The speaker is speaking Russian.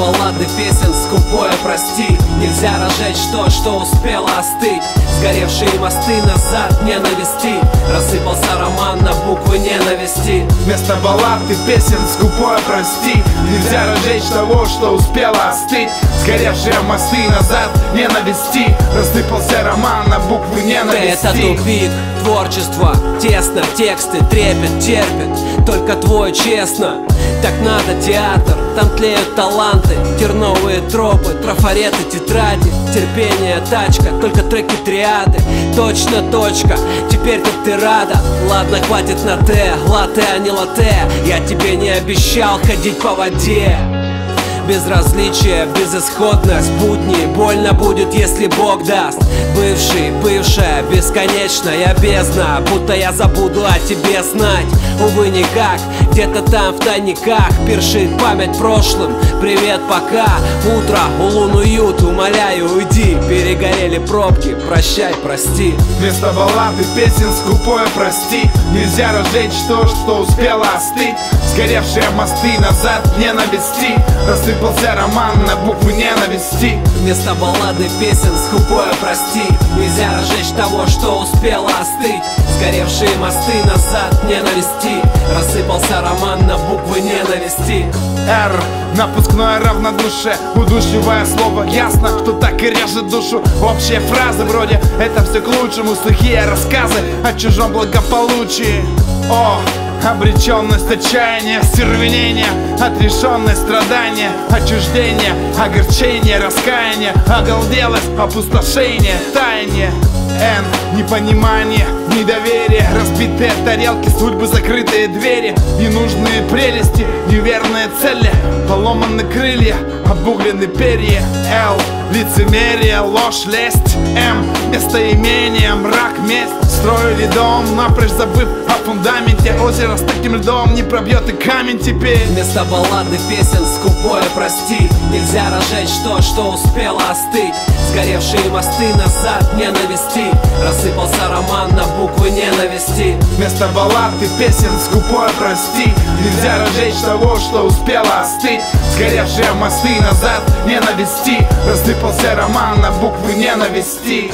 баллады, песен, скупое прости. Нельзя разжечь то, что успело остыть. Сгоревшие мосты назад не навести. Рассыпался роман на буквы ненависти. Вместо баллады, песен, скупое прости. Нельзя разжечь того, что успело остыть. Сгоревшие мосты назад не навести. Рассыпался роман на буквы ненависти. Это тупик творчества. Тесно, тексты трепет, терпят. Только твое честно. Так надо театр, там тлеют таланты. Терновые тропы, трафареты, тетради. Терпение, тачка, только треки триады. Точно, точка, теперь-то ты рада. Ладно, хватит на «Т», латте, а не латте. Я тебе не обещал ходить по воде. Безразличие, безысходность, будни. Больно будет, если Бог даст. Бывший, бывшая, бесконечная бездна. Будто я забуду о тебе знать. Увы, никак, где-то там в тайниках першит память прошлым. Привет, пока, утро, улун, уют, умоляю, уйди. Перегорели пробки, прощай, прости. Вместо баллады, песен, скупое прости. Нельзя разжечь то, что успело остыть. Сгоревшие мосты назад не навести. Рассыпался роман на буквы ненависти. Вместо баллады, песен, скупое прости. Нельзя разжечь того, что успело остыть. Сгоревшие мосты назад не навести. Рассыпался роман на буквы ненависти. Р. Напускное равнодушие, удушливое слово. Ясно, что так и режет душу. Общие фразы вроде «это все к лучшему». Сухие рассказы о чужом благополучии. О. Обреченность, отчаяние, остервенение, отрешенность, страдания, отчуждение, огорчение, раскаяние, оголделость, опустошение, таяние. Н. Непонимание, недоверие, разбитые тарелки, судьбы, закрытые двери, ненужные прелести, неверные цели, поломаны крылья, обуглены перья. Л. Лицемерие, ложь, лесть. М. Местоимение, мрак, месть. Строили дом, напрочь забыв о фундаменте. Озеро с таким льдом не пробьет и камень теперь. Вместо баллады, песен, скупое прости. Нельзя разжечь то, что успело остыть. Сгоревшие мосты назад не навести. Рассыпался роман на буквы ненависти. Вместо баллады, песен, скупое прости. Нельзя разжечь того, что успело остыть. Сгоревшие мосты назад не навести. Рассыпался роман на буквы ненависти.